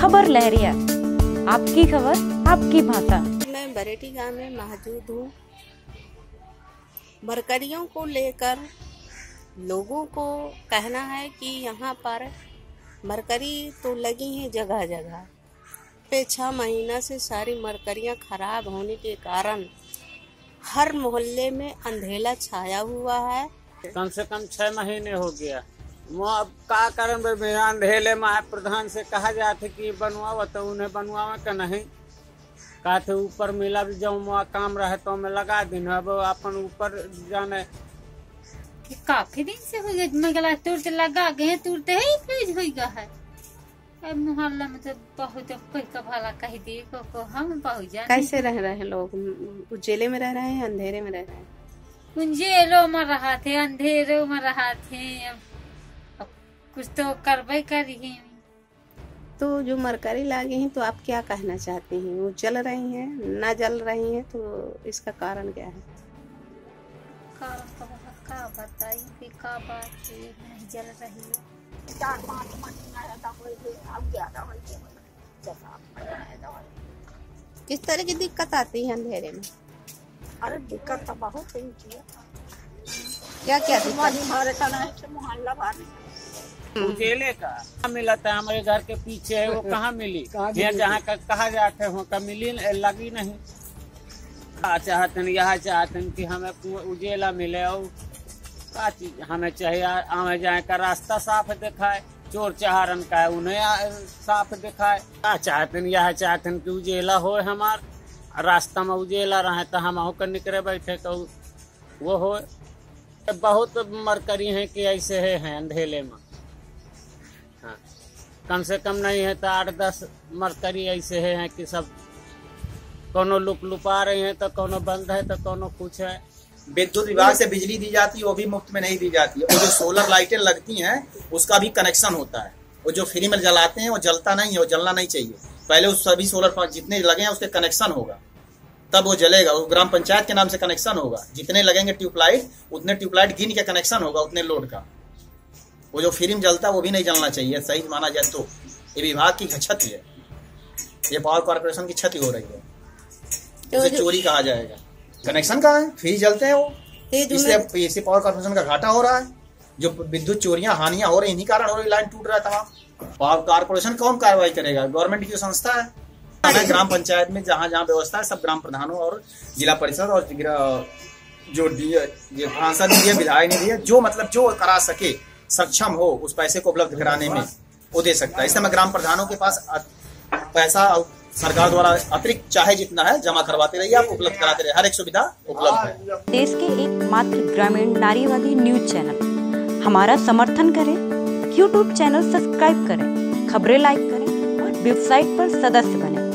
खबर लहरिया, आपकी खबर आपकी भाषा। मैं बरेटी गांव में मौजूद हूँ। मरकरियों को लेकर लोगों को कहना है कि यहाँ पर मरकरी तो लगी है जगह जगह पे। 6 महीना से सारी मरकरियाँ खराब होने के कारण हर मोहल्ले में अंधेला छाया हुआ है। कम से कम 6 महीने हो गया। अब का कारण मेरा अंधेले में प्रधान से कहा जाते कि बनवाओ तो उन्हें बनवाओ का नहीं कहते। ऊपर मिला भी जो वहाँ काम रहे तो मैं लगा दिन। अब अपन ऊपर जाने काफी दिन से हो गए तुरते लगा गए तुरते ही है। मोहल्ला में तो बहुत भला कह दिए को हम पहुँच जाए। कैसे रह रहे हैं लोग? उजेले में रह रहे हैं, अंधेरे में रह रहे हैं। उजेलों में रहा थे, अंधेरों में रहा थे। अब कुछ तो करवाई करी। तो जो मरकरी लागे हैं तो आप क्या कहना चाहते हैं? वो जल रही हैं ना जल रही हैं तो इसका कारण क्या है? का बताइए का बात नहीं जल रही है। 4-5 महीना किस तरह की दिक्कत आती है अंधेरे में? अरे दिक्कत तो बहुत है। क्या क्या उजेले का मिलता है? हमारे घर के पीछे है, वो कहाँ मिली? जहाँ का कहा जाते है वहाँ मिली लगी नहीं। चाहते यहाँ चाहते कि हमें उजेला मिले और का चीज हमें चाहिए। आने जाए का रास्ता साफ दिखाए, चोर चहारन का है उन्हें साफ दिखाए। का चाहते यह चाहते कि उजेला हो। हमार रास्ता में उजेला रहे तो हम होकर निकले बैठे तो वो हो। बहुत मरकरी हैं कि ऐसे हैं अंधेले में। हाँ, कम से कम नहीं है तो 8-10 मरकरी ऐसे हैं कि सब कोनो लुप लुपा रही है तो कोनो बंद है तो कोनो कुछ है। विद्युत विभाग से बिजली दी जाती है, वो भी मुफ्त में नहीं दी जाती है। और जो सोलर लाइटें लगती हैं उसका भी कनेक्शन होता है। और जो फ्री में जलाते हैं वो जलता नहीं है, वो जलना नहीं चाहिए। पहले उस सभी सोलर पार्क जितने लगे हैं उसके कनेक्शन होगा तब वो जलेगा। वो ग्राम पंचायत के नाम से कनेक्शन होगा। जितने लगेंगे ट्यूबलाइट उतने ट्यूबलाइट गिन के कनेक्शन होगा उतने लोड का। वो जो फ्री में जलता है वो भी नहीं जलना चाहिए। सही माना जाए तो ये विभाग की क्षति है, ये पावर कॉर्पोरेशन की क्षति हो रही है। उसे चोरी कहा जाएगा। कनेक्शन कहाँ है? फ्री जलते हैं वो। इससे पावर कॉर्पोरेशन का घाटा हो रहा है। जो विद्युत चोरियां हानियां हो रही इन्हीं कारण हो रही। लाइन टूट रहा है तमाम। पावर कॉर्पोरेशन कौन कार्रवाई करेगा? गवर्नमेंट की संस्था है। ग्राम पंचायत में जहाँ जहाँ व्यवस्था है सब ग्राम प्रधानों और जिला परिषद और जो सांसद ने दिया, विधायक ने दिया, जो मतलब जो करा सके सक्षम हो उस पैसे को उपलब्ध कराने में वो दे सकता है। इस समय ग्राम प्रधानों के पास पैसा सरकार द्वारा अतिरिक्त चाहे जितना है जमा करवाते रहिए, आप उपलब्ध कराते रहिए। हर एक सुविधा उपलब्ध है। देश के एकमात्र ग्रामीण नारीवादी न्यूज चैनल हमारा समर्थन करें। YouTube चैनल सब्सक्राइब करें, खबरें लाइक करें और वेबसाइट पर सदस्य बनें।